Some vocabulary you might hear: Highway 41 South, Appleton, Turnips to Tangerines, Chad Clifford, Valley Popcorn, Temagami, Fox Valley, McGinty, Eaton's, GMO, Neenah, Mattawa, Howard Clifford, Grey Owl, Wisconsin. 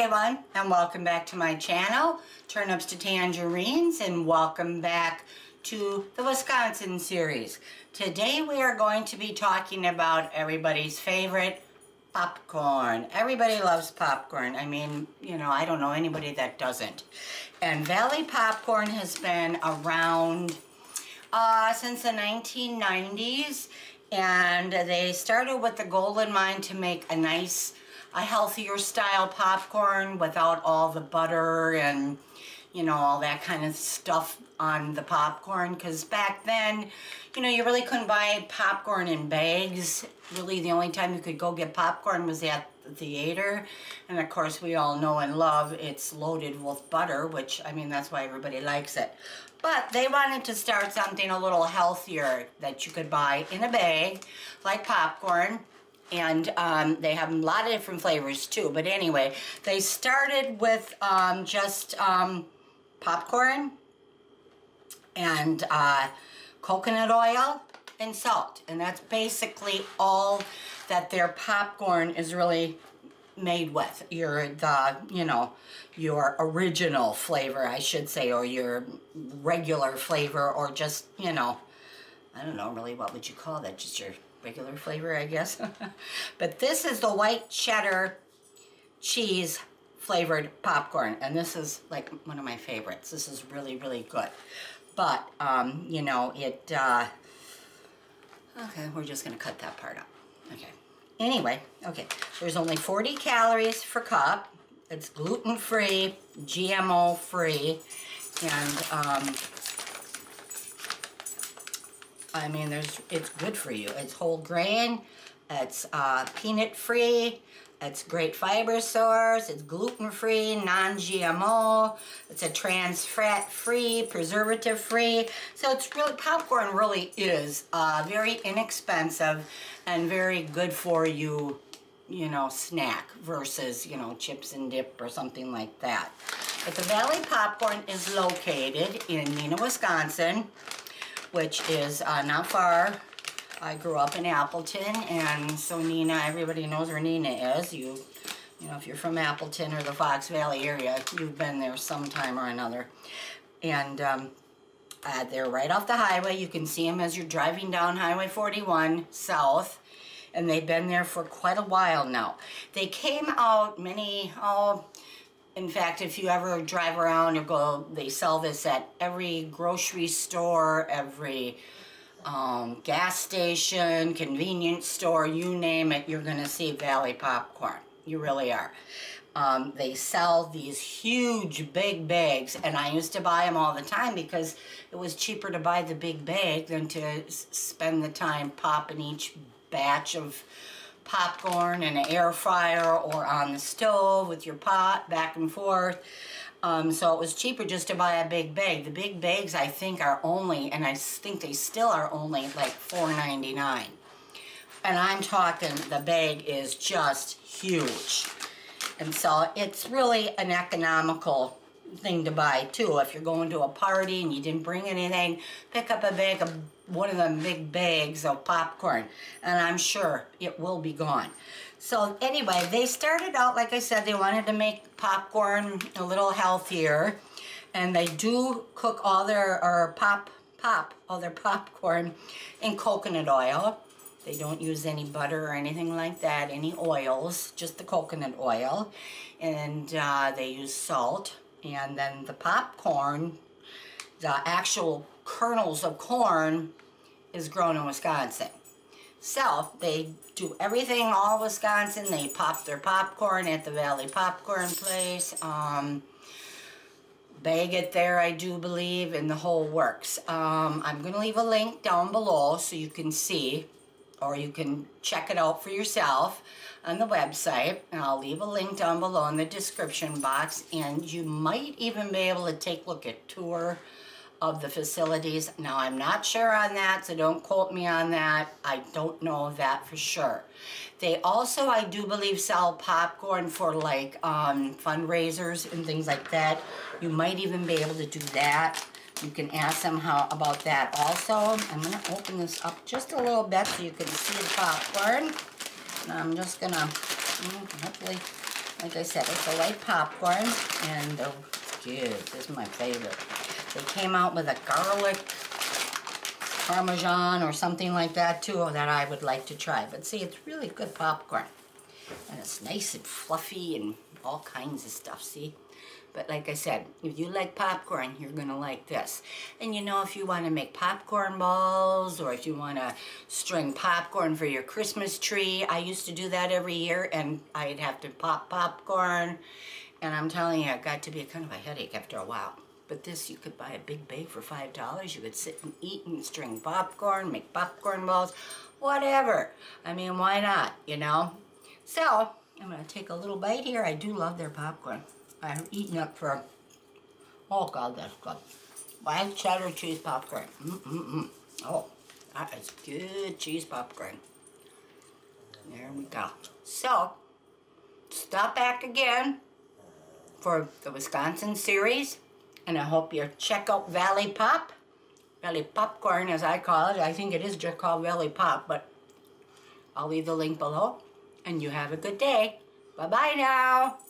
Hey everyone, and welcome back to my channel, Turnips to Tangerines, and welcome back to the Wisconsin series. Today we are going to be talking about everybody's favorite popcorn. Everybody loves popcorn. I mean, you know, I don't know anybody that doesn't. And Valley Popcorn has been around since the 1990s, and they started with the goal in mind to make a healthier style popcorn without all the butter and, you know, all that kind of stuff on the popcorn. Because back then, you know, you really couldn't buy popcorn in bags. Really, the only time you could go get popcorn was at the theater. And of course, we all know and love it's loaded with butter, which, I mean, that's why everybody likes it. But they wanted to start something a little healthier that you could buy in a bag, like popcorn. And they have a lot of different flavors too. But anyway, they started with just popcorn and coconut oil and salt. And that's basically all that their popcorn is really made with. Your original flavor, I should say, or your regular flavor, or just, you know, I don't know really, what would you call that? Just your regular flavor, I guess. But this is the white cheddar cheese flavored popcorn, and this is like one of my favorites. This is really, really good. But you know, it okay, we're just gonna cut that part out. Okay, anyway, okay, there's only 40 calories per cup. It's gluten free, GMO free, and I mean, it's good for you. It's whole grain, it's peanut-free, it's great fiber source, it's gluten-free, non-GMO, it's a trans-fat-free, preservative-free. So it's really, popcorn really is very inexpensive and very good for you, you know, snack versus, you know, chips and dip or something like that. But the Valley Popcorn is located in Neenah, Wisconsin, which is not far. I grew up in Appleton, and so Neenah, everybody knows where Neenah is. You know, if you're from Appleton or the Fox Valley area, you've been there sometime or another. And they're right off the highway. You can see them as you're driving down Highway 41 South, and they've been there for quite a while now. They came out in fact, if you ever drive around or go, they sell this at every grocery store, every gas station, convenience store, you name it, you're going to see Valley Popcorn. You really are. They sell these huge big bags, and I used to buy them all the time because it was cheaper to buy the big bag than to spend the time popping each batch of popcorn in an air fryer or on the stove with your pot back and forth. So it was cheaper just to buy a big bag. The big bags, I think, are only, and I think they still are only, like $4.99. And I'm talking, the bag is just huge. And so it's really an economical thing to buy too. If you're going to a party and you didn't bring anything, pick up a bag of one of them big bags of popcorn, and I'm sure it will be gone. So anyway, they started out, like I said, they wanted to make popcorn a little healthier, and they do cook all their all their popcorn in coconut oil. They don't use any butter or anything like that, any oils, just the coconut oil, and they use salt. And then the popcorn, the actual kernels of corn, is grown in Wisconsin. So they do everything all Wisconsin. They pop their popcorn at the Valley Popcorn place, bag it there, I do believe, and the whole works. I'm going to leave a link down below so you can see, or you can check it out for yourself on the website. And I'll leave a link down below in the description box, and you might even be able to take a look at tour of the facilities. Now, I'm not sure on that, so don't quote me on that. I don't know that for sure. They also, I do believe, sell popcorn for like fundraisers and things like that. You might even be able to do that. You can ask them about that also. I'm going to open this up just a little bit so you can see the popcorn. And I'm just going to, hopefully Like I said, it's a white popcorn, and oh, dude, this is my favorite. They came out with a garlic parmesan or something like that too, that I would like to try. But see, it's really good popcorn, and it's nice and fluffy and all kinds of stuff, see? But like I said, if you like popcorn, you're going to like this. And you know, if you want to make popcorn balls, or if you want to string popcorn for your Christmas tree, I used to do that every year, and I'd have to pop popcorn. And I'm telling you, it got to be kind of a headache after a while. But this, you could buy a big bag for $5. You could sit and eat and string popcorn, make popcorn balls, whatever. I mean, why not, you know? So, I'm going to take a little bite here. I do love their popcorn. I've eaten up for, oh God, that's good. Wild cheddar cheese popcorn. Oh, that is good cheese popcorn. There we go. So, stop back again for the Wisconsin series, and I hope you check out Valley Pop. Valley Popcorn, as I call it. I think it is just called Valley Pop, but I'll leave the link below, and you have a good day. Bye-bye now.